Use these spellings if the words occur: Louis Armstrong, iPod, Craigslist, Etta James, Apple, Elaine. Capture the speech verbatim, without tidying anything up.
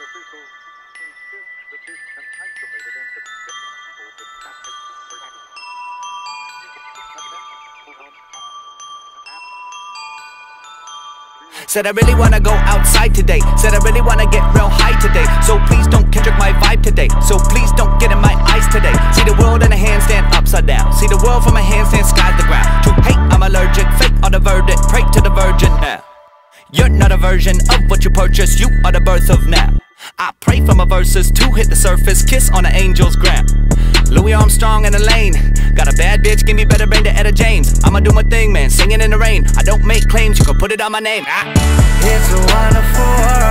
an official which is an isolated entity called the Catholic Church. Said I really wanna go outside today. Said I really wanna get real high today. So please don't Kendrick my vibe today. So please don't get in my eyes today. See the world in a handstand upside down. See the world from a handstand sky to the ground. To hate, I'm allergic, fake on the verdict. Pray to the virgin now. You're not a version of what you purchase. You are the birth of now. I pray for my verses to hit the surface. Kiss on an angel's ground. Louis Armstrong and Elaine. Got a bad bitch, give me better brain to Etta James. I'ma do my thing, man, singing in the rain. I don't make claims, you can put it on my name. ah. It's a wonderful world.